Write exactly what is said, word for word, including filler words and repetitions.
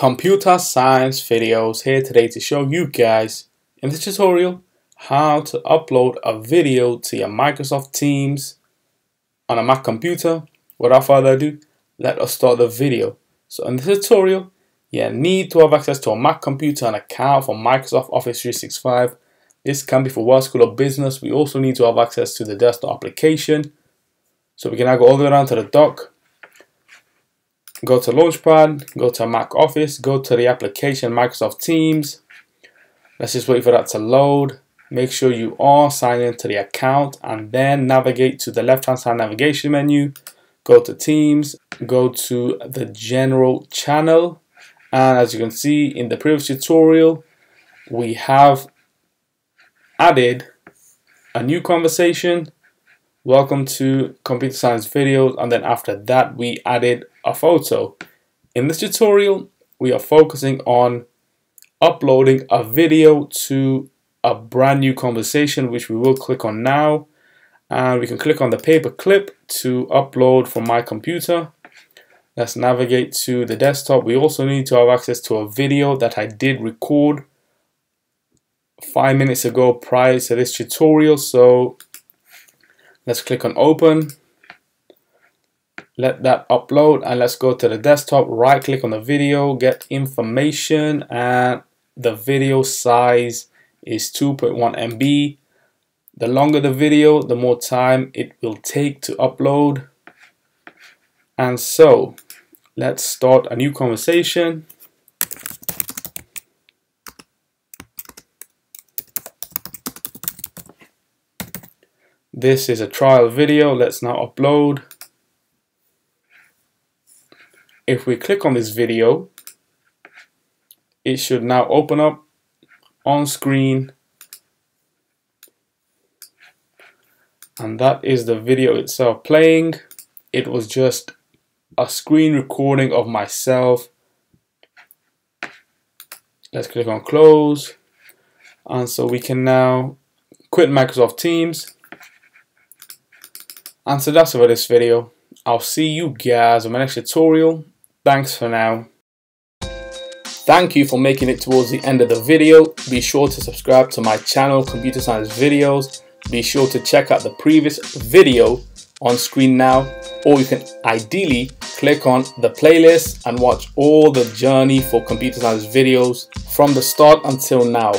Computer Science Videos here today to show you guys in this tutorial how to upload a video to your Microsoft Teams on a Mac computer. Without further ado, let us start the video. So in this tutorial, you need to have access to a Mac computer and account for Microsoft Office three sixty-five. This can be for work, school or business. We also need to have access to the desktop application. So we can now go all the way down to the dock. Go to Launchpad, go to Mac Office, go to the application Microsoft Teams. Let's just wait for that to load. Make sure you are signed into the account and then navigate to the left-hand side navigation menu. Go to Teams, go to the general channel. And as you can see in the previous tutorial, we have added a new conversation. Welcome to Computer Science Videos, and then after that we added a photo. In this tutorial we are focusing on uploading a video to a brand new conversation, which we will click on now, and we can click on the paper clip to upload from my computer. Let's navigate to the desktop. We also need to have access to a video that I did record five minutes ago prior to this tutorial, so let's click on open, let that upload, and let's go to the desktop, right click on the video, get information, and the video size is two point one M B. The longer the video, the more time it will take to upload. And so let's start a new conversation. This is a trial video. Let's now upload. If we click on this video, it should now open up on screen, and that is the video itself playing. It was just a screen recording of myself. Let's click on close, and so we can now quit Microsoft Teams. And so that's it for this video. I'll see you guys on my next tutorial. Thanks for now. Thank you for making it towards the end of the video. Be sure to subscribe to my channel, Computer Science Videos. Be sure to check out the previous video on screen now, or you can ideally click on the playlist and watch all the journey for Computer Science Videos from the start until now.